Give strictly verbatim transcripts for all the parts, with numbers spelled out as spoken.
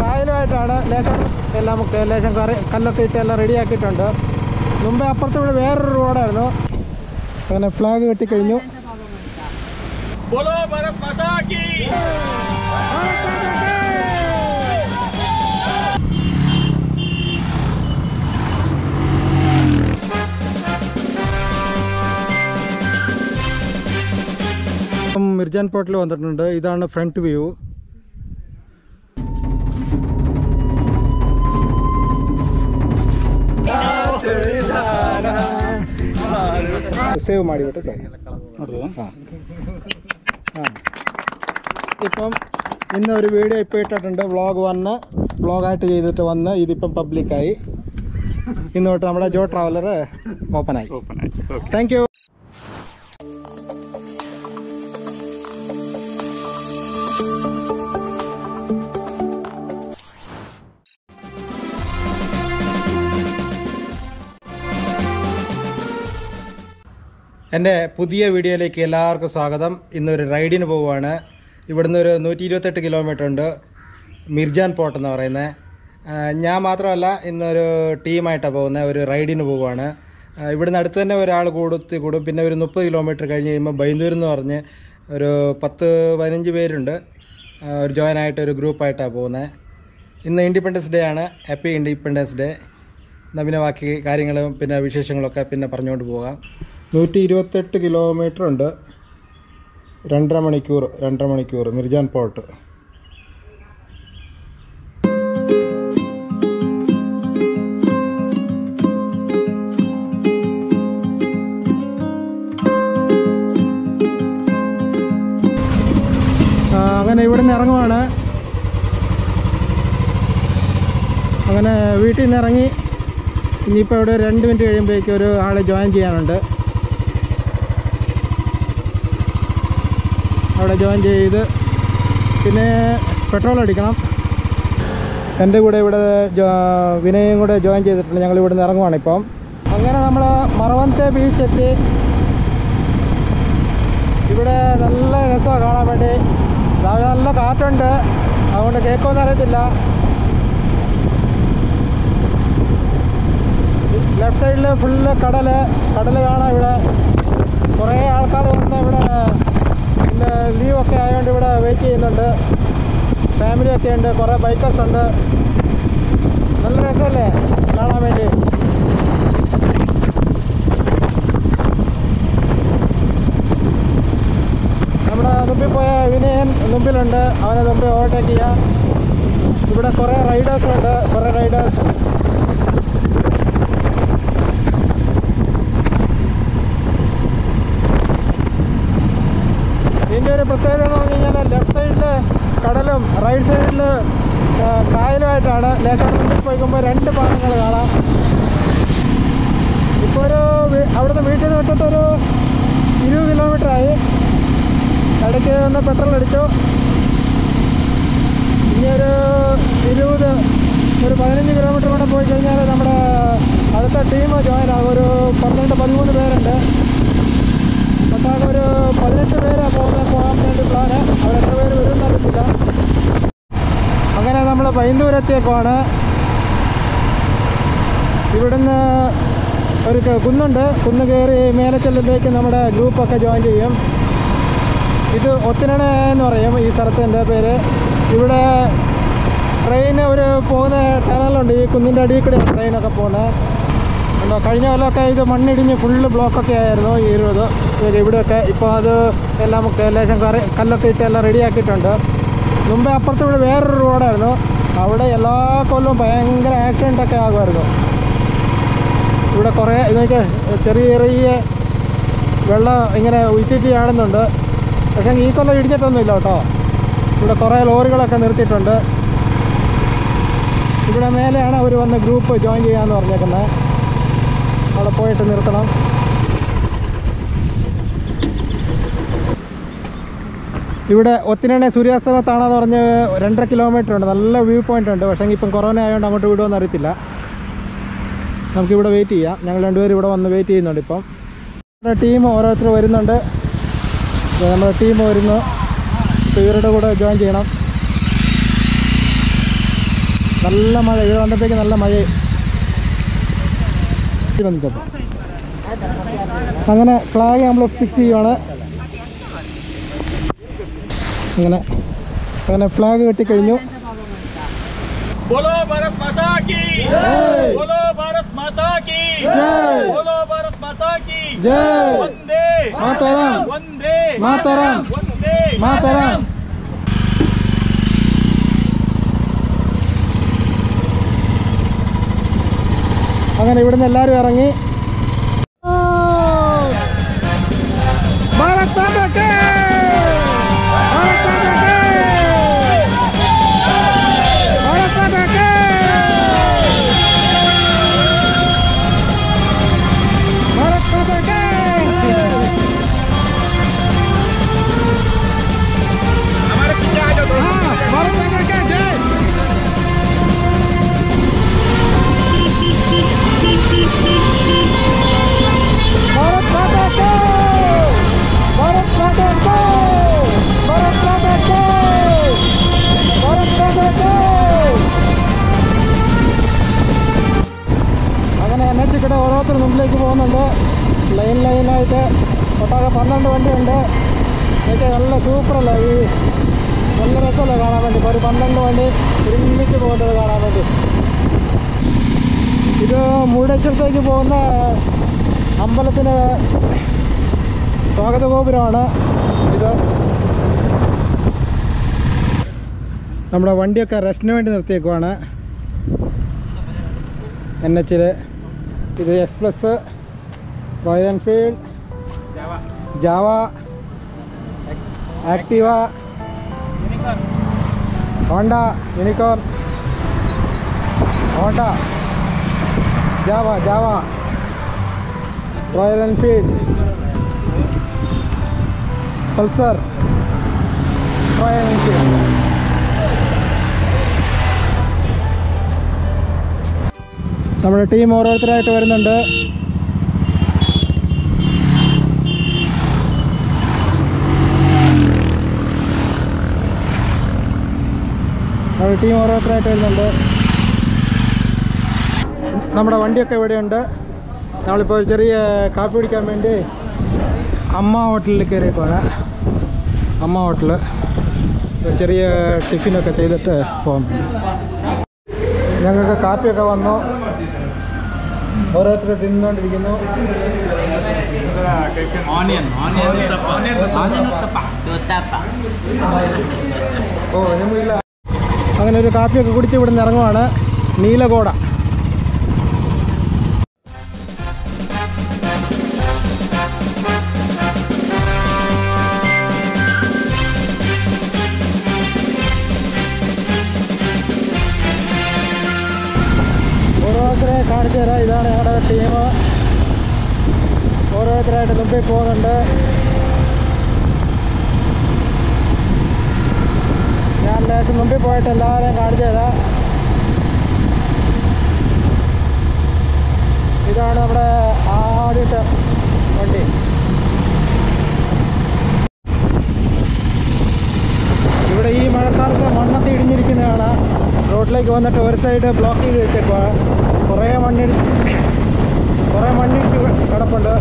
കായലുമായിട്ടാണ് ലേശം എല്ലാം ലേശം കറി കല്ലൊക്കെ ഇട്ട് എല്ലാം റെഡിയാക്കിയിട്ടുണ്ട്. മുമ്പേ അപ്പുറത്ത് ഇവിടെ വേറൊരു റോഡായിരുന്നു. അങ്ങനെ ഫ്ലാഗ് കെട്ടിക്കഴിഞ്ഞു. മിർജാൻ ഫോർട്ടിൽ വന്നിട്ടുണ്ട്. ഇതാണ് ഫ്രണ്ട് വ്യൂ. ಸೇವ್ ಮಾಡಿಬಿಟ್ಟು ಸರಿ ನೋಡುವ. ಹಾಂ ಹಾಂ ഇപ്പം ഇന്നൊരു വീഡിയോ ഇപ്പോൾ ഇട്ടിട്ടുണ്ട്. വ്ളോഗ് വന്ന് വ്ളോഗായിട്ട് ചെയ്തിട്ട് വന്ന് ഇതിപ്പം പബ്ലിക്കായി. ഇന്ന് തൊട്ട് നമ്മുടെ ജോ ട്രാവലർ ഓപ്പണായി. ഓപ്പണായി താങ്ക് യു. എൻ്റെ പുതിയ വീഡിയോയിലേക്ക് എല്ലാവർക്കും സ്വാഗതം. ഇന്നൊരു റൈഡിന് പോവുകയാണ്. ഇവിടുന്ന് ഒരു നൂറ്റി ഇരുപത്തെട്ട് കിലോമീറ്റർ ഉണ്ട് മിർജാൻ ഫോർട്ട് എന്ന് പറയുന്നത്. ഞാൻ മാത്രമല്ല, ഇന്നൊരു ടീമായിട്ടാണ് പോകുന്നത്. ഒരു റൈഡിന് പോവുകയാണ്. ഇവിടുന്ന് അടുത്ത് തന്നെ ഒരാൾ കൂടുത്തി കൂടും. പിന്നെ ഒരു മുപ്പത് കിലോമീറ്റർ കഴിഞ്ഞ് കഴിയുമ്പോൾ ബൈന്ദൂർ എന്ന് പറഞ്ഞ് ഒരു പത്ത് പതിനഞ്ച് പേരുണ്ട്. ഒരു ജോയിനായിട്ട് ഒരു ഗ്രൂപ്പായിട്ടാണ് പോകുന്നത്. ഇന്ന് ഇൻഡിപെൻഡൻസ് ഡേ ആണ്. Happy independence day. എന്നാൽ പിന്നെ ബാക്കി കാര്യങ്ങളും പിന്നെ വിശേഷങ്ങളൊക്കെ പിന്നെ പറഞ്ഞുകൊണ്ട് പോകാം. നൂറ്റി ഇരുപത്തെട്ട് കിലോമീറ്റർ ഉണ്ട്. രണ്ടര മണിക്കൂർ രണ്ടര മണിക്കൂർ മിർജാൻ ഫോർട്ട്. അങ്ങനെ ഇവിടെ നിന്ന് ഇറങ്ങുവാണ്. അങ്ങനെ വീട്ടിൽ നിന്ന് ഇറങ്ങി. ഇനിയിപ്പോൾ ഇവിടെ രണ്ട് മിനിറ്റ് കഴിയുമ്പോഴേക്കും ഒരു ആൾ ജോയിൻ ചെയ്യാനുണ്ട്. അവിടെ ജോയിൻ ചെയ്ത് പിന്നെ പെട്രോൾ അടിക്കണം. എൻ്റെ കൂടെ ഇവിടെ വിനയും കൂടെ ജോയിൻ ചെയ്തിട്ടുണ്ട്. ഞങ്ങൾ ഇവിടെ നിന്ന് ഇറങ്ങുവാണ് ഇപ്പം. അങ്ങനെ നമ്മൾ മറവന്തെ ബീച്ചെത്തി. ഇവിടെ നല്ല രസമാണ് കാണാൻ വേണ്ടി. രാവിലെ നല്ല കാറ്റുണ്ട്. അതുകൊണ്ട് കേൾക്കുമെന്ന് അറിയത്തില്ല. ലെഫ്റ്റ് സൈഡിൽ ഫുള്ള് കടൽ കടൽ കാണാം. ഇവിടെ കുറേ ആൾക്കാർ വന്ന് ഇവിടെ ലീവൊക്കെ ആയതുകൊണ്ട് ഇവിടെ വെയിറ്റ് ചെയ്യുന്നുണ്ട്. ഫാമിലിയൊക്കെ ഉണ്ട്. കുറേ ബൈക്കേഴ്സ് ഉണ്ട്. നല്ല രസമല്ലേ കാണാൻ വേണ്ടി. നമ്മുടെ മുമ്പിൽ പോയ വിനയൻ മുമ്പിലുണ്ട്. അവനെ മുമ്പിൽ ഓവർടേക്ക് ചെയ്യാം. ഇവിടെ കുറേ റൈഡേഴ്സുണ്ട്. കുറേ റൈഡേഴ്സ് പ്രത്യേകത എന്ന് പറഞ്ഞു കഴിഞ്ഞാൽ ലെഫ്റ്റ് സൈഡിൽ കടലും റൈറ്റ് സൈഡിൽ കായലുമായിട്ടാണ്. ലേശം മുമ്പിൽ പോയിക്കുമ്പോൾ രണ്ട് ഭാഗങ്ങൾ കാണാം. ഇപ്പോൾ ഒരു അവിടുന്ന് വീട്ടിൽ നിന്ന് വിട്ടിട്ടൊരു ഇരുപത് കിലോമീറ്ററായി. ഇടയ്ക്ക് ഒന്ന് പെട്രോൾ അടിച്ചു. ഇനിയൊരു ഇരുപത് ഒരു പതിനഞ്ച് കിലോമീറ്റർ കൂടെ പോയി കഴിഞ്ഞാൽ നമ്മുടെ അടുത്ത ടീം ജോയിൻ ആകും. ഒരു പന്ത്രണ്ട് പതിമൂന്ന് പേരുണ്ട്. മൊത്തം ഒരു പതിനെട്ട് പേരാണ് പോകുന്നത്. പോകാൻ വേണ്ടി പ്ലാന്. അവർ എത്ര പേര് വരും അറിയത്തില്ല. അങ്ങനെ നമ്മൾ ബൈന്ദൂരത്തേക്കാണ്. ഇവിടുന്ന് ഒരു കുന്നുണ്ട്. കുന്ന് കയറി മേലെ ചെല്ലുമ്പോഴേക്കും നമ്മുടെ ഗ്രൂപ്പൊക്കെ ജോയിൻ ചെയ്യും. ഇത് ഒത്തിനണ എന്ന് പറയും ഈ സ്ഥലത്തിൻ്റെ പേര്. ഇവിടെ ട്രെയിൻ ഒരു പോകുന്ന ടണലുണ്ട്. ഈ കുന്നിൻ്റെ അടിയിൽ കൂടെ ട്രെയിനൊക്കെ പോകുന്നത്. കഴിഞ്ഞ കൊല്ലമൊക്കെ ഇത് മണ്ണിടിഞ്ഞ് ഫുള്ള് ബ്ലോക്കൊക്കെ ആയിരുന്നു ഈ ഇരുപത് ഇവിടെയൊക്കെ. ഇപ്പോൾ അത് എല്ലാം ലേശം കറി കല്ലൊക്കെ ഇട്ട് എല്ലാം റെഡിയാക്കിയിട്ടുണ്ട്. മുമ്പേ അപ്പുറത്ത് ഇവിടെ വേറൊരു റോഡായിരുന്നു. അവിടെ എല്ലാ കൊല്ലവും ഭയങ്കര ആക്സിഡൻ്റൊക്കെ ആകുമായിരുന്നു. ഇവിടെ കുറേ ഇതൊക്കെ ചെറിയ ചെറിയ വെള്ളം ഇങ്ങനെ ഉറ്റിറ്റി ആടുന്നുണ്ട്. പക്ഷേ ഈ കൊല്ലം ഇടിച്ചിട്ടൊന്നുമില്ല കേട്ടോ. ഇവിടെ കുറേ ലോറികളൊക്കെ നിർത്തിയിട്ടുണ്ട്. ഇവിടെ മേലെയാണ് അവർ വന്ന് ഗ്രൂപ്പ് ജോയിൻ ചെയ്യാമെന്ന് പറഞ്ഞേക്കുന്നത്. അവിടെ പോയിട്ട് നിർത്തണം. ഇവിടെ ഒത്തിനണ സൂര്യാസ്തമത്താണെന്ന് പറഞ്ഞ് രണ്ടര കിലോമീറ്റർ ഉണ്ട്. നല്ല വ്യൂ പോയിൻ്റ് ഉണ്ട്. പക്ഷേ ഇപ്പം കൊറോണ ആയതുകൊണ്ട് അങ്ങോട്ട് വിടുമെന്ന് അറിയത്തില്ല. നമുക്കിവിടെ വെയിറ്റ് ചെയ്യാം. ഞങ്ങൾ രണ്ടുപേരും ഇവിടെ വന്ന് വെയിറ്റ് ചെയ്യുന്നുണ്ട്. ഇപ്പം നമ്മുടെ ടീം ഓരോരുത്തർ വരുന്നുണ്ട്. നമ്മുടെ ടീം വരുന്നു. ഇവരുടെ കൂടെ ജോയിൻ ചെയ്യണം. നല്ല മഴ ഇത് വന്നപ്പോഴേക്ക് നല്ല മഴ വന്നിട്ടപ്പോൾ അങ്ങനെ ഫ്ലാഗ് നമ്മൾ ഫിക്സ് ചെയ്യുവാണ്. അങ്ങനെ അങ്ങനെ ഫ്ലാഗ് കെട്ടിക്കഴിഞ്ഞു. മാതാറാം അങ്ങനെ ഇവിടുന്ന് എല്ലാവരും ഇറങ്ങി മുമ്പിലേക്ക് പോകുന്നുണ്ട്. ലൈൻ ലൈനായിട്ട് ഒട്ടാകെ പന്ത്രണ്ട് വണ്ടിയുണ്ട്. എനിക്ക് നല്ല സൂപ്പറല്ല ഈ നല്ല രസമല്ല കാണാൻ വേണ്ടി. ഒരു പന്ത്രണ്ട് വണ്ടി ഒരുമിച്ച് പോകുന്നത് കാണാൻ വേണ്ടി. ഇത് മുരുടേശ്വരത്തേക്ക് പോകുന്ന അമ്പലത്തിന് സ്വാഗത ഗോപുരമാണ് ഇത്. നമ്മുടെ വണ്ടിയൊക്കെ റെസ്റ്റിന് വേണ്ടി നിർത്തിയേക്കുവാണ്. എൻ എച്ചിൽ ഇത് express, Royal Enfield, Jawa, Activa, Honda Unicorn, Honda, Jawa Jawa Royal Enfield, Pulsar, Royal Enfield. നമ്മുടെ ടീം ഓരോരുത്തരായിട്ട് വരുന്നുണ്ട്. നമ്മുടെ ടീം ഓരോരുത്തരായിട്ട് വരുന്നുണ്ട്. നമ്മുടെ വണ്ടിയൊക്കെ ഇവിടെയുണ്ട്. നമ്മളിപ്പോൾ ഒരു ചെറിയ കാപ്പി കുടിക്കാൻ വേണ്ടി അമ്മ ഹോട്ടലിൽ കയറിപ്പോണ്. അമ്മ ഹോട്ടൽ ചെറിയ ടിഫിനൊക്കെ ചെയ്തിട്ട് പോകാം. ഞങ്ങൾക്ക് കാപ്പിയൊക്കെ വന്നു. ഓരോരുത്തർ തിന്നുകൊണ്ടിരിക്കുന്നു. ഓ ഒന്നുമില്ല. അങ്ങനെ ഒരു കാപ്പിയൊക്കെ കുടിച്ച് ഇവിടെ നിന്ന് ഇറങ്ങുവാണ്. നീലകോട കാണിച്ചു തരാം. ഇതാണ് ഞങ്ങളുടെ ടീം. ഓരോരുത്തരായിട്ട് മുമ്പിൽ പോകുന്നുണ്ട്. ഞാൻ ലേശം മുമ്പിൽ പോയിട്ട് എല്ലാവരെയും കാണിച്ചു തരാം. ഇതാണ് നമ്മുടെ ആദ്യത്തെ വണ്ടി. ഇവിടെ ഈ മഴക്കാലത്ത് മണ്ണത്തി ഇടിഞ്ഞിരിക്കുന്നതാണ്. റോഡിലേക്ക് വന്നിട്ട് ഒരു സൈഡ് ബ്ലോക്ക് ചെയ്ത് വെച്ചേക്കുക. കുറേ മണ്ണിടി കുറേ മണ്ണിടിച്ച് കിടപ്പുണ്ട്.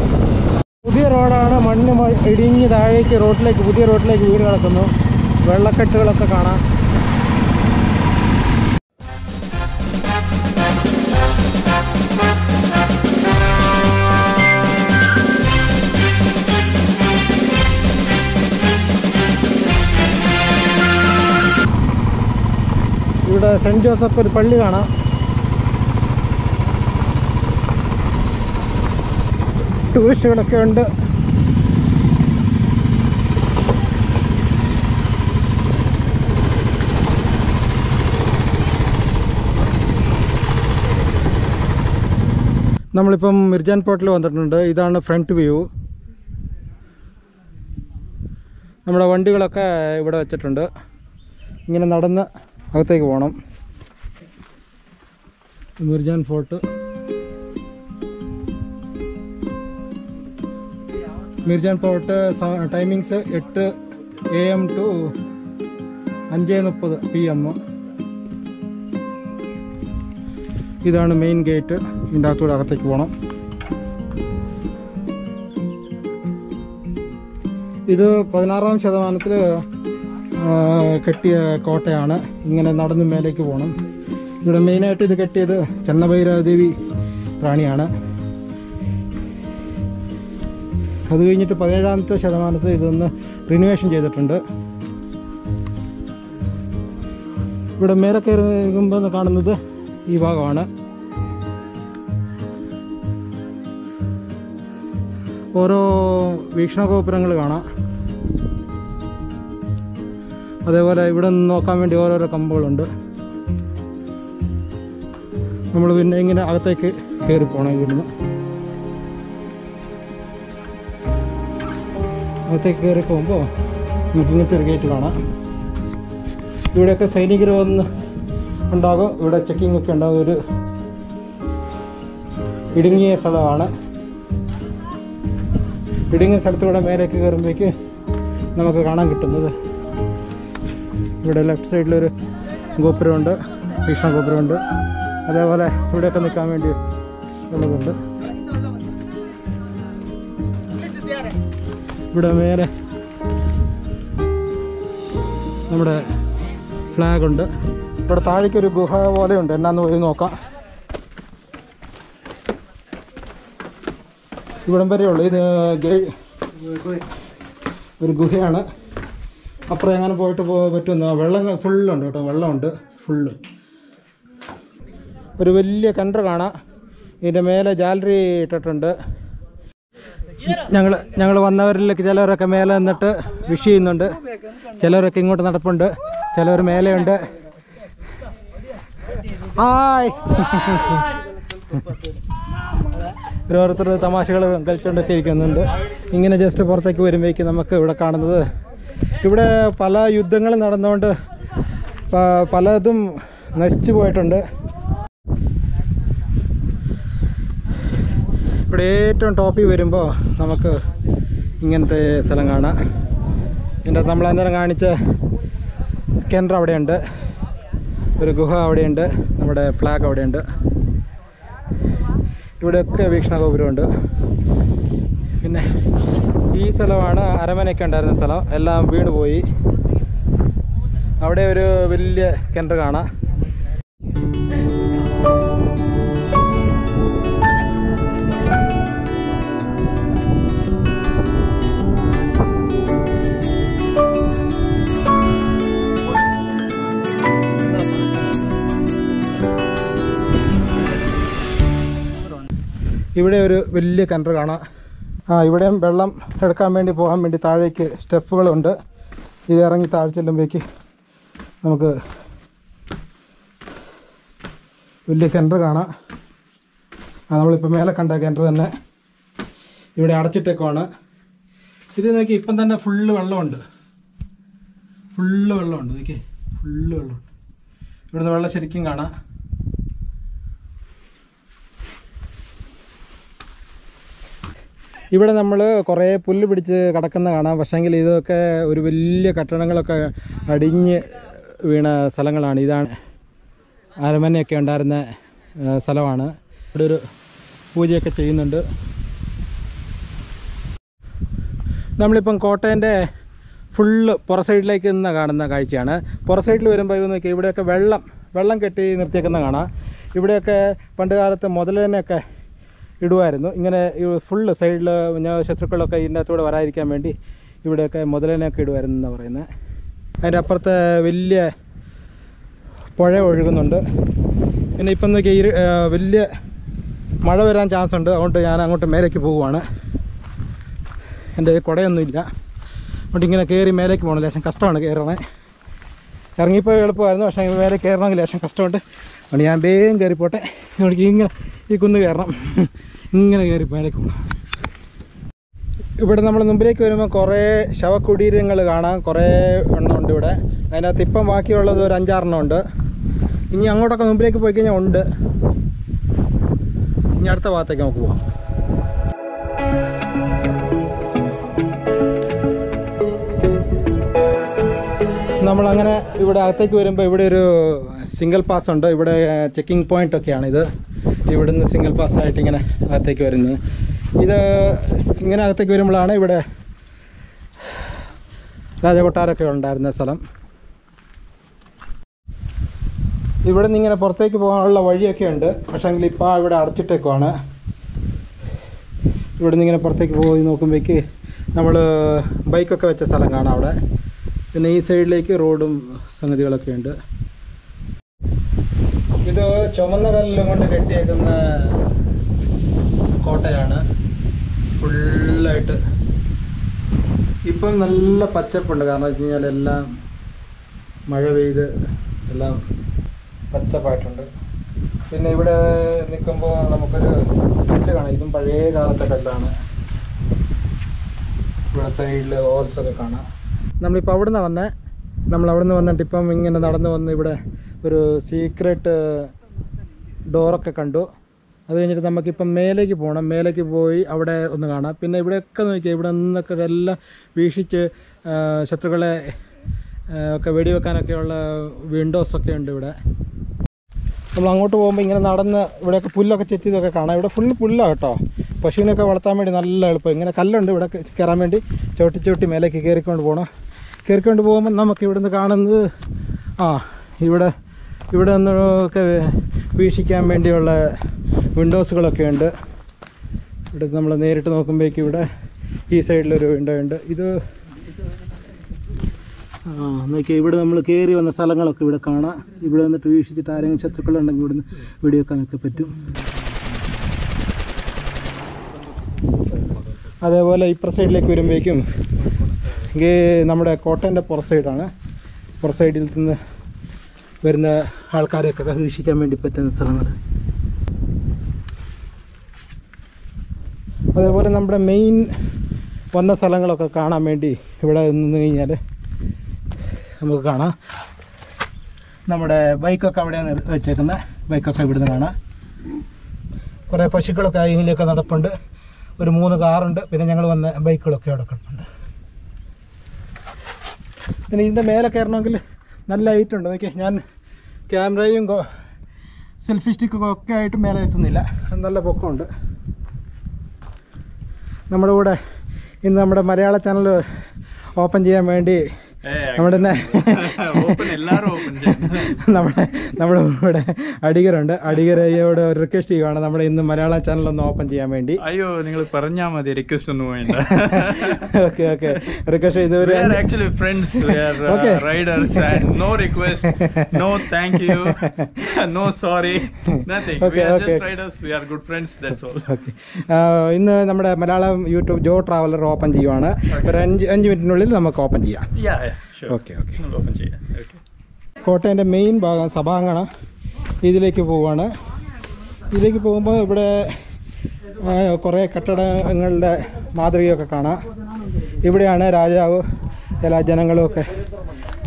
പുതിയ റോഡാണ്. മണ്ണ് ഇടിഞ്ഞ് താഴേക്ക് റോഡിലേക്ക് പുതിയ റോഡിലേക്ക് വീട് കിടക്കുന്നു. വെള്ളക്കെട്ടുകളൊക്കെ കാണാം. ഇവിടെ സെന്റ് ജോസഫ് ഒരു പള്ളി കാണാം. ടൂറിസ്റ്റുകളൊക്കെ ഉണ്ട്. നമ്മളിപ്പം മിർജാൻ ഫോർട്ടിൽ വന്നിട്ടുണ്ട്. ഇതാണ് ഫ്രണ്ട് വ്യൂ. നമ്മുടെ വണ്ടികളൊക്കെ ഇവിടെ വെച്ചിട്ടുണ്ട്. ഇങ്ങനെ നടന്ന് അകത്തേക്ക് പോകണം. Mirjan fort Mirjan fort timings എട്ട് എ എം ടു അഞ്ച് മുപ്പത് P M. This is the main gate. In the This is the Padanaram But America is the kind of the Ivagana or Vishnago Prangana. Otherwise, I wouldn't know comment or a combo under. I'm winning in Athake here upon a good take care of combo. You can interrogate Lana. We will check signing on and we will check in the eating salana. Eating a salto America and make it Namakana get another. We will left side go prounder, Krishna go prounder. Otherwise, we will comment here. Flag under, but I can go have all in the Nanoka. You remember the gate? We'll go here. A prang and water over to the well full under, well under, full. But we will a contragana in a male gallery tatunda. Younger one never like Jello Camela and the machine under Jello King out another punda. Hello, Mele and Hi. There are other Tamasha and culture and taken under. Ingin adjusted for the way making the Makura Kanada. You would have Pala Yudangal and Aranda Paladum Nastiwait under. But eight on topi Virimbo, Namaka Ingin the Salangana. In the Tamlananganicha. Canra അവിടെ ഉണ്ട് ഒരു ഗുഹ അവിടെ ഉണ്ട് നമ്മുടെ flag അവിടെ ഉണ്ട് ഇവിടെയൊക്കെ വീക്ഷണ ഗോപുരമുണ്ട് പിന്നെ ഈ സ്ഥലമാണ് അരമനയൊക്കെ ഉണ്ടായിരുന്ന സ്ഥലം എല്ലാം വീണ് പോയി അവിടെ ഒരു വലിയ കിണർ കാണാം ഇവിടെ ഒരു വലിയ കിണർ കാണാം ആ ഇവിടെയും വെള്ളം എടുക്കാൻ വേണ്ടി പോകാൻ വേണ്ടി താഴേക്ക് സ്റ്റെപ്പുകൾ ഉണ്ട് ഇത് ഇറങ്ങി താഴെ ചെല്ലുമ്പോഴേക്ക് നമുക്ക് വലിയ കിണർ കാണാം ആ നമ്മൾ ഇപ്പോ മേലെ കണ്ട കിണർ തന്നെ ഇവിടെ അടച്ചിട്ടേക്കാണ് ഇത് നോക്കി ഇപ്പോ തന്നെ ഫുൾ വെള്ളമുണ്ട് ഫുൾ വെള്ളമുണ്ട് നോക്കി ഫുൾ വെള്ളമുണ്ട് ഇവിടുന്ന് വെള്ളം ശരിക്കും കാണാം ഇവിടെ നമ്മൾ കുറേ പുല്ല് പിടിച്ച് കിടക്കുന്ന കാണാം പക്ഷെങ്കിൽ ഇതൊക്കെ ഒരു വലിയ കട്ടണങ്ങളൊക്കെ അടിഞ്ഞ് വീണ സ്ഥലങ്ങളാണ് ഇതാണ് അരമനയൊക്കെ ഉണ്ടായിരുന്ന സ്ഥലമാണ് ഇവിടെ ഒരു പൂജയൊക്കെ ചെയ്യുന്നുണ്ട് നമ്മളിപ്പം കോട്ടേൻ്റെ ഫുള്ള് പുറ സൈഡിലേക്ക് നിന്ന് കാണുന്ന കാഴ്ചയാണ് പുറ സൈഡിൽ വരുമ്പോൾ നോക്കി ഇവിടെയൊക്കെ വെള്ളം വെള്ളം കെട്ടി നിർത്തിയേക്കുന്ന കാണാം ഇവിടെയൊക്കെ പണ്ട് കാലത്ത് മുതലേനെയൊക്കെ ഇടുവായിരുന്നു ഇങ്ങനെ ഫുൾ സൈഡിൽ ശത്രുക്കളൊക്കെ ഇതിനകത്തൂടെ വരാതിരിക്കാൻ വേണ്ടി ഇവിടെയൊക്കെ മുതലേനെയൊക്കെ ഇടുവായിരുന്നു എന്നാണ് പറയുന്നത് അതിൻ്റെ അപ്പുറത്തെ വലിയ പുഴ ഒഴുകുന്നുണ്ട് പിന്നെ ഇപ്പം നോക്കി വലിയ മഴ വരാൻ ചാൻസ് ഉണ്ട് അതുകൊണ്ട് ഞാൻ അങ്ങോട്ട് മേലേക്ക് പോവുകയാണ് എൻ്റെ കുടയൊന്നുമില്ല അതുകൊണ്ട് ഇങ്ങനെ കയറി മേലേക്ക് പോകണം ലേശം കഷ്ടമാണ് കയറണത് ഇറങ്ങിപ്പോൾ എളുപ്പമായിരുന്നു പക്ഷേ മേലെ കയറണമെങ്കിൽ ലേശം കഷ്ടമുണ്ട് അതുകൊണ്ട് ഞാൻ വേഗം കയറിപ്പോട്ടെ എനിക്ക് ഇങ്ങനെ ഈ കുന്ന് കയറണം ഇങ്ങനെ കയറി മേലേക്ക് പോകണം ഇവിടെ നമ്മൾ മുമ്പിലേക്ക് വരുമ്പോൾ കുറേ ശവകുടീരങ്ങൾ കാണാം കുറേ എണ്ണം ഉണ്ട് ഇവിടെ അതിനകത്ത് ഇപ്പം ബാക്കിയുള്ളത് ഒരു അഞ്ചാറെണ്ണം ഉണ്ട് ഇനി അങ്ങോട്ടൊക്കെ മുമ്പിലേക്ക് പോയി കഴിഞ്ഞാൽ ഉണ്ട് ഇനി അടുത്ത ഭാഗത്തേക്ക് നമുക്ക് പോകാം നമ്മൾ അങ്ങനെ ഇവിടെ അകത്തേക്ക് വരുമ്പോൾ ഇവിടെ ഒരു സിംഗിൾ പാസ് ഉണ്ട്. ഇവിടെ ചെക്കിംഗ് പോയിൻ്റ് ഒക്കെയാണ് ഇത്. ഇവിടെ നിന്ന് സിംഗിൾ പാസ്സായിട്ട് ഇങ്ങനെ അകത്തേക്ക് വരുന്നത്. ഇത് ഇങ്ങനെ അകത്തേക്ക് വരുമ്പോഴാണ് ഇവിടെ രാജകൊട്ടാരമൊക്കെ ഉണ്ടായിരുന്ന സ്ഥലം. ഇവിടെ നിന്ന് ഇങ്ങനെ പുറത്തേക്ക് പോകാനുള്ള വഴിയൊക്കെ ഉണ്ട്, പക്ഷേങ്കിൽ ഇപ്പോൾ ഇവിടെ അടച്ചിട്ടേക്കുവാണ്. ഇവിടെ നിന്ന് ഇങ്ങനെ പുറത്തേക്ക് പോയി നോക്കുമ്പോഴേക്ക് നമ്മൾ ബൈക്കൊക്കെ വെച്ച സ്ഥലം കാണാം അവിടെ. പിന്നെ ഈ സൈഡിലേക്ക് റോഡും സംഗതികളൊക്കെ ഉണ്ട്. ഇത് ചുമന്ന കല്ലും കൊണ്ട് കെട്ടിയേക്കുന്ന കോട്ടയാണ് ഫുള്ളായിട്ട്. ഇപ്പം നല്ല പച്ചപ്പുണ്ട്, കാരണം വെച്ച് കഴിഞ്ഞാൽ എല്ലാം മഴ പെയ്ത് എല്ലാം പച്ചപ്പായിട്ടുണ്ട്. പിന്നെ ഇവിടെ നിൽക്കുമ്പോൾ നമുക്കൊരു കല്ല് കാണാം, ഇതും പഴയ കാലത്തെ കല്ലാണ്. ഇവിടെ സൈഡിൽ ഹോൾസൊക്കെ കാണാം. നമ്മളിപ്പോൾ അവിടെ നിന്നാണ് വന്നത്. നമ്മൾ അവിടെ നിന്ന് വന്നിട്ട് ഇപ്പം ഇങ്ങനെ നടന്ന് വന്ന് ഇവിടെ ഒരു സീക്രട്ട് ഡോറൊക്കെ കണ്ടു. അത് കഴിഞ്ഞിട്ട് നമുക്കിപ്പം മേലേക്ക് പോകണം. മേലേക്ക് പോയി അവിടെ ഒന്ന് കാണാം. പിന്നെ ഇവിടെയൊക്കെ നോക്കിയാൽ ഇവിടെ നിന്നൊക്കെ എല്ലാം വീക്ഷിച്ച് ശത്രുക്കളെ ഒക്കെ വെടിവെക്കാനൊക്കെയുള്ള വിൻഡോസൊക്കെ ഉണ്ട് ഇവിടെ. നമ്മൾ അങ്ങോട്ട് പോകുമ്പോൾ ഇങ്ങനെ നടന്ന് ഇവിടെയൊക്കെ പുല്ലൊക്കെ ചെത്തിയതൊക്കെ കാണാം. ഇവിടെ ഫുൾ പുല്ലാണ് കേട്ടോ. പശുവിനൊക്കെ വളർത്താൻ വേണ്ടി നല്ല എളുപ്പം. ഇങ്ങനെ കല്ലുണ്ട് ഇവിടെ കയറാൻ വേണ്ടി. ചവിട്ടി ചവിട്ടി മേലേക്ക് കയറിക്കൊണ്ട് പോകണം. കയറിക്കൊണ്ട് പോകുമ്പോൾ നമുക്ക് ഇവിടുന്ന് കാണുന്നത് ആ ഇവിടെ ഇവിടെ നിന്നൊക്കെ വീക്ഷിക്കാൻ വേണ്ടിയുള്ള വിൻഡോസുകളൊക്കെ ഉണ്ട്. ഇവിടെ നമ്മൾ നേരിട്ട് നോക്കുമ്പോഴേക്കും ഇവിടെ ഈ സൈഡിലൊരു വിൻഡോ ഉണ്ട്. ഇത് ആ നോക്കിയാൽ ഇവിടെ നമ്മൾ കയറി വന്ന സ്ഥലങ്ങളൊക്കെ ഇവിടെ കാണാം. ഇവിടെ നിന്നിട്ട് വീക്ഷിച്ചിട്ട് ആരെങ്കിലും ശത്രുക്കളുണ്ടെങ്കിൽ ഇവിടുന്ന് വെടിവെക്കാനൊക്കെ പറ്റും. അതേപോലെ ഇപ്പുറ സൈഡിലേക്ക് വരുമ്പോഴേക്കും നമ്മുടെ കോട്ടേൻ്റെ പുറ സൈഡാണ്. പുറ സൈഡിൽ നിന്ന് വരുന്ന ആൾക്കാരെയൊക്കെ വീക്ഷിക്കാൻ വേണ്ടി പറ്റുന്ന സ്ഥലങ്ങൾ. അതേപോലെ നമ്മുടെ മെയിൻ വന്ന സ്ഥലങ്ങളൊക്കെ കാണാൻ വേണ്ടി ഇവിടെ നിന്ന് കഴിഞ്ഞാൽ നമുക്ക് കാണാം. നമ്മുടെ ബൈക്കൊക്കെ അവിടെയാണ് വെച്ചേക്കുന്നത്. ബൈക്കൊക്കെ ഇവിടുന്ന് കാണാം. കുറേ പശുക്കളൊക്കെ അതിലൊക്കെ നടപ്പുണ്ട്. ഒരു മൂന്ന് കാറുണ്ട്. പിന്നെ ഞങ്ങൾ വന്ന ബൈക്കുകളൊക്കെ അവിടെ കിടപ്പുണ്ട്. പിന്നെ ഇതിൻ്റെ മേലെ കയറണമെങ്കിൽ നല്ല ഹൈറ്റുണ്ട്. നോക്കിയാൽ ഞാൻ ക്യാമറയും സെൽഫി സ്റ്റിക്കും ഒക്കെ ആയിട്ട് മേലെ എത്തുന്നില്ല. നല്ല പൊക്കമുണ്ട്. നമ്മുടെ കൂടെ ഇന്ന് നമ്മുടെ മലയാള ചാനൽ ഓപ്പൺ ചെയ്യാൻ വേണ്ടി നമ്മുടെ തന്നെ നമ്മുടെ നമ്മുടെ ഇവിടെ അടികരുണ്ട്. അടികരയോട് റിക്വസ്റ്റ് ചെയ്യുവാണ് നമ്മുടെ ഇന്ന് മലയാള ചാനൽ ഒന്ന് ഓപ്പൺ ചെയ്യാൻ വേണ്ടി. അയ്യോ, നിങ്ങൾ പറഞ്ഞാൽ മതി. റിക്വസ്റ്റ് ഒന്നും വേണ്ട. ഓക്കെ ഓക്കെ റിക്വസ്റ്റ് ഇതുവരെ actually friends okay riders and no request, no thank you, no sorry, nothing. We are just riders, we are good friends, that's all. Okay, ഇന്ന് നമ്മുടെ Malayalam YouTube Jo traveller open ചെയ്യുവാണ്. ഒരു അഞ്ച് അഞ്ച് മിനിറ്റിനുള്ളിൽ നമുക്ക് ഓപ്പൺ ചെയ്യാം. കോട്ടയൻ്റെ മെയിൻ ഭാഗം സഭാംഗണം. ഇതിലേക്ക് പോവുകയാണ്. ഇതിലേക്ക് പോകുമ്പോൾ ഇവിടെ കുറേ കെട്ടിടങ്ങളുടെ മാതൃകയൊക്കെ കാണാം. ഇവിടെയാണ് രാജാവ് എല്ലാ ജനങ്ങളും ഒക്കെ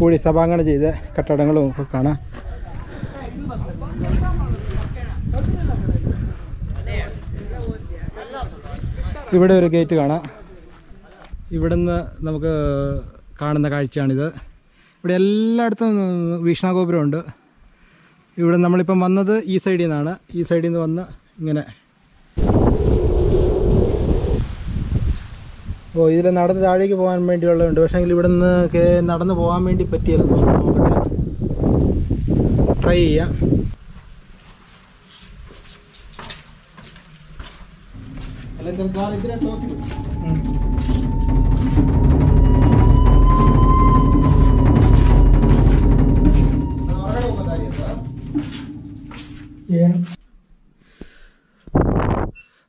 കൂടി സഭാംഗണം ചെയ്ത കെട്ടിടങ്ങളും ഒക്കെ കാണാം. ഇവിടെ ഒരു ഗേറ്റ് കാണാം. ഇവിടുന്ന് നമുക്ക് കാണുന്ന കാഴ്ചയാണിത്. ഇവിടെ എല്ലായിടത്തും വീക്ഷണാഗോപുരമുണ്ട്. ഇവിടെ നമ്മളിപ്പം വന്നത് ഈ സൈഡിൽ നിന്നാണ്. ഈ സൈഡിൽ നിന്ന് വന്ന് ഇങ്ങനെ ഓ ഇതിൽ നടന്ന് താഴേക്ക് പോകാൻ വേണ്ടിയുള്ളതുണ്ട്. പക്ഷേ എങ്കിൽ ഇവിടെ നിന്ന് നടന്ന് പോകാൻ വേണ്ടി പറ്റിയല്ലോ. ട്രൈ ചെയ്യാം.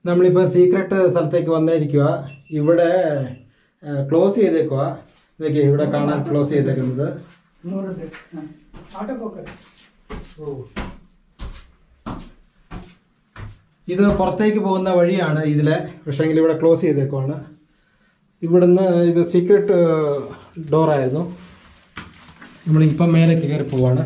നമ്മളിപ്പോൾ സീക്രട്ട് സ്ഥലത്തേക്ക് വന്നിരിക്കുക. ഇവിടെ ക്ലോസ് ചെയ്തേക്കുക. ഇതൊക്കെ ഇവിടെ കാണാൻ ക്ലോസ് ചെയ്തേക്കുന്നത്. ഇത് പുറത്തേക്ക് പോകുന്ന വഴിയാണ് ഇതിലെ. പക്ഷേങ്കിൽ ഇവിടെ ക്ലോസ് ചെയ്തേക്കുവാണ്. ഇവിടുന്ന് ഇത് സീക്രട്ട് ഡോറായിരുന്നു. നമ്മളിപ്പം മേലെ കയറി പോവാണ്.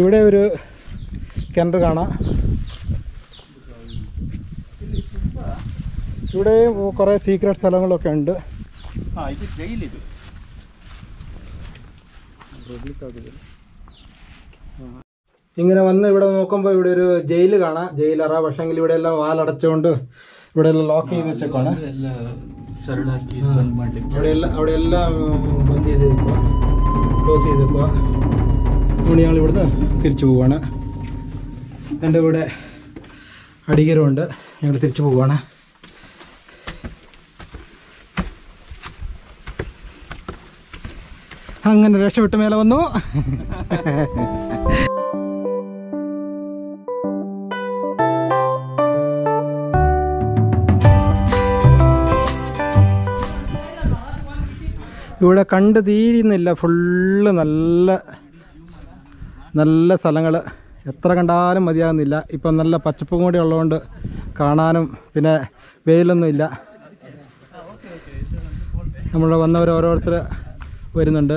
ഇവിടെ ഒരു കിണർ കാണാം. ഇവിടെയും കുറേ സീക്രട്ട് സ്ഥലങ്ങളൊക്കെ ഉണ്ട്. ഇങ്ങനെ വന്ന് ഇവിടെ നോക്കുമ്പോൾ ഇവിടെ ഒരു ജയില് കാണാം, ജയിലറ. പക്ഷെങ്കിൽ ഇവിടെ എല്ലാം വാലടച്ചുകൊണ്ട് ഇവിടെ എല്ലാം ലോക്ക് ചെയ്ത് വെച്ചേക്കാണ്. അവിടെയെല്ലാം അവിടെയെല്ലാം ബന്ദ് ചെയ്ത് വെക്കുക, ക്ലോസ് ചെയ്ത് വെക്കുക. അതുകൊണ്ട് ഞങ്ങൾ ഇവിടുന്ന് തിരിച്ചു പോവുകയാണ്. എൻ്റെ ഇവിടെ അടികരമുണ്ട്, ഞങ്ങൾ തിരിച്ചു പോവുകയാണ്. അങ്ങനെ രക്ഷപ്പെട്ട് മേലെ വന്നു. ഇവിടെ കണ്ടു തീരുന്നില്ല, ഫുള്ള് നല്ല നല്ല സ്ഥലങ്ങൾ, എത്ര കണ്ടാലും മതിയാകുന്നില്ല. ഇപ്പം നല്ല പച്ചപ്പും കൂടി ഉള്ളതുകൊണ്ട് കാണാനും, പിന്നെ വെയിലൊന്നുമില്ല. നമ്മൾ വന്നവർ ഓരോരുത്തർ വരുന്നുണ്ട്.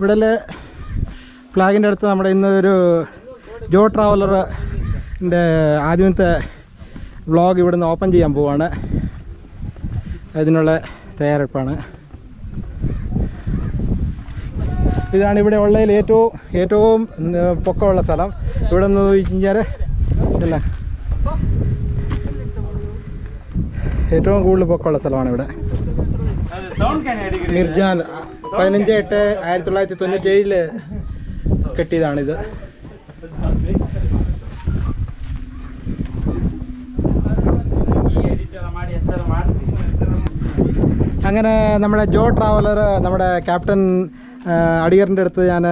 ഇവിടെയുള്ള ഫ്ലാഗിൻ്റെ അടുത്ത് നമ്മുടെ ഇന്ന് ഒരു ജോ ട്രാവലറിൻ്റെ ആദ്യമത്തെ വ്ളോഗ് ഇവിടുന്ന് ഓപ്പൺ ചെയ്യാൻ പോവുകയാണ്. അതിനുള്ള തയ്യാറെടുപ്പാണ്. ഇതാണ് ഇവിടെ ഉള്ളതിൽ ഏറ്റവും ഏറ്റവും പൊക്കമുള്ള സ്ഥലം. ഇവിടെ നിന്ന് ചോദിച്ചു കഴിഞ്ഞാൽ അല്ല, ഏറ്റവും കൂടുതൽ പൊക്കമുള്ള സ്ഥലമാണ് ഇവിടെ. മിർജാൻ പതിനഞ്ച് എട്ട് ആയിരത്തി തൊള്ളായിരത്തി തൊണ്ണൂറ്റി ഏഴില് കെട്ടിയതാണിത്. അങ്ങനെ നമ്മുടെ ജോ ട്രാവലർ നമ്മുടെ ക്യാപ്റ്റൻ അടിയറിൻ്റെ അടുത്ത് ഞാൻ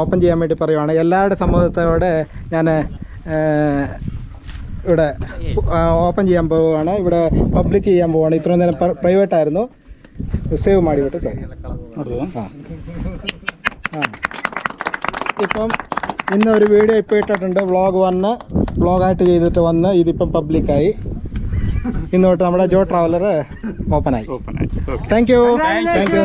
ഓപ്പൺ ചെയ്യാൻ വേണ്ടി പറയുവാണ്. എല്ലാവരുടെ സമ്മതത്തോടെ ഞാൻ ഇവിടെ ഓപ്പൺ ചെയ്യാൻ പോവുകയാണ്, ഇവിടെ പബ്ലിക് ചെയ്യാൻ പോവുകയാണ്. ഇത്രയും നേരം പ്രൈവേറ്റ് ആയിരുന്നു. സേവ് മാടി വിട്ട് സാർ. ആ ആ ഇപ്പം ഇന്ന് ഒരു വീഡിയോ ഇപ്പോൾ ഇട്ടിട്ടുണ്ട്. വ്ളോഗ് വന്ന് വ്ളോഗായിട്ട് ചെയ്തിട്ട് വന്ന് ഇതിപ്പം പബ്ലിക്കായി. ഇന്ന് തൊട്ട് നമ്മുടെ ജോ ട്രാവലർ ഓപ്പണായി. Thank you thank you.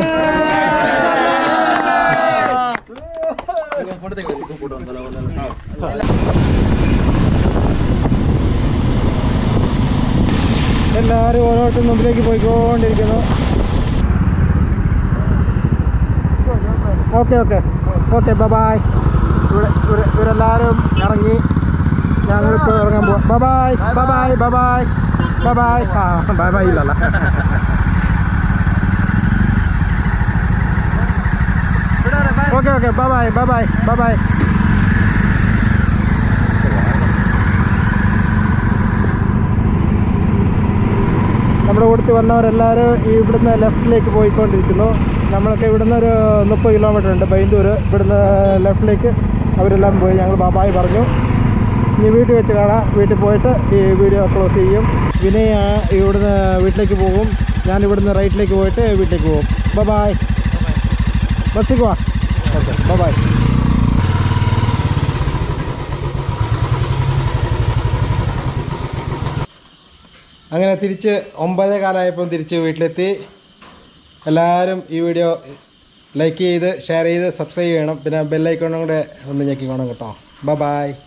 എല്ലാവരും ഓരോരുത്തരും മുമ്പിലേക്ക് പോയിക്കൊണ്ടിരിക്കുന്നു. Okay okay okay bye bye. ഇവിടെ ഇവിടെ ഇവരെല്ലാവരും ഇറങ്ങി, ഞങ്ങൾക്ക് ഇറങ്ങാൻ പോവാം. Bye bye bye bye bye bye bye bye. ആ ബൈ ബൈ ഇല്ലല്ല. Okay okay bye bye bye bye bye bye. നമ്മുടെ കൂട്ടത്തിൽ വന്നവരെല്ലാവരും ഇവിടുന്ന് ലെഫ്റ്റിലേക്ക് പോയിക്കൊണ്ടിരിക്കുന്നു. നമ്മളൊക്കെ ഇവിടുന്ന് ഒരു മുപ്പത് കിലോമീറ്റർ ഉണ്ട് ബൈന്ദൂർ. ഇവിടുന്ന് ലെഫ്റ്റിലേക്ക് അവരെല്ലാം പോയി. ഞങ്ങൾ ബാബായി പറഞ്ഞു ഇനി വീട്ടിൽ വെച്ച് കാണാം. വീട്ടിൽ പോയിട്ട് ഈ വീഡിയോ ക്ലോസ് ചെയ്യും. വിനയ ഇവിടുന്ന് വീട്ടിലേക്ക് പോകും, ഞാൻ ഇവിടുന്ന് റൈറ്റിലേക്ക് പോയിട്ട് വീട്ടിലേക്ക് പോകും. ബബായ് ബസ്സിക്ക് വാ. Okay bye bye. അങ്ങനെ തിരിച്ച് ഒമ്പതേ കാലായപ്പോൾ തിരിച്ച് വീട്ടിലെത്തി. എല്ലാവരും ഈ വീഡിയോ ലൈക്ക് ചെയ്ത് ഷെയർ ചെയ്ത് സബ്സ്ക്രൈബ് ചെയ്യണം. പിന്നെ ബെല്ലൈക്കോണും കൂടെ ഒന്ന് ഞെക്കിക്കോണം കേട്ടോ. Bye by.